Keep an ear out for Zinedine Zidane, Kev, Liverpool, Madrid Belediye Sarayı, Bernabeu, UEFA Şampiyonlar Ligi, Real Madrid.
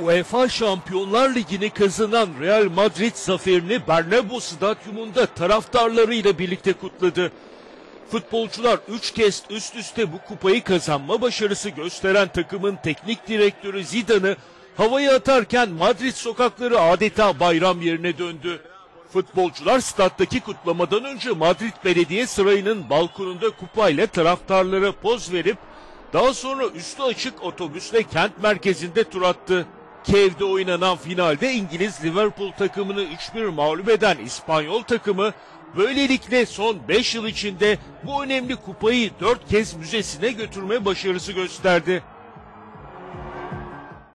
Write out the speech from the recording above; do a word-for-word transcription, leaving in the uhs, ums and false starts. UEFA Şampiyonlar Ligi'ni kazanan Real Madrid zaferini Bernabeu Stadyumunda taraftarlarıyla birlikte kutladı. Futbolcular üç kez üst üste bu kupayı kazanma başarısı gösteren takımın teknik direktörü Zidane'ı havaya atarken Madrid sokakları adeta bayram yerine döndü. Futbolcular stattaki kutlamadan önce Madrid Belediye Sarayı'nın balkonunda kupayla taraftarlara poz verip daha sonra üstü açık otobüsle kent merkezinde tur attı. Kev'de oynanan finalde İngiliz Liverpool takımını üç bir mağlup eden İspanyol takımı böylelikle son beş yıl içinde bu önemli kupayı dört kez müzesine götürme başarısı gösterdi.